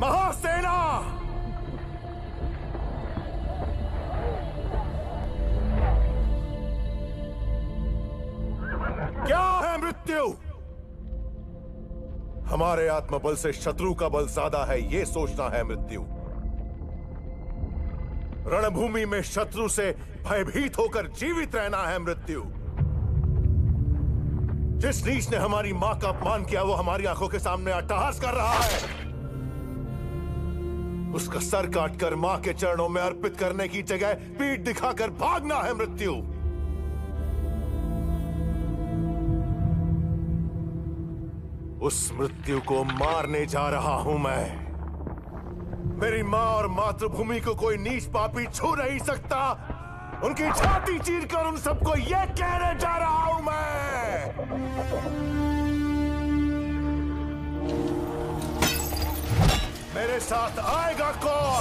महासेना! क्या है मृत्यु? हमारे आत्मबल से शत्रु का बल ज्यादा है, यह सोचना है मृत्यु। रणभूमि में शत्रु से भयभीत होकर जीवित रहना है मृत्यु। जिस नीच ने हमारी मां का अपमान किया वो हमारी आंखों के सामने अट्टहास कर रहा है। उसका सर काटकर मां के चरणों में अर्पित करने की जगह पीठ दिखाकर भागना है मृत्यु। उस मृत्यु को मारने जा रहा हूं मैं। मेरी मां और मातृभूमि को कोई नीच पापी छू नहीं सकता। उनकी छाती चीरकर उन सबको यह कहने जा रहा हूं मैं, मेरे साथ आएगा कौन?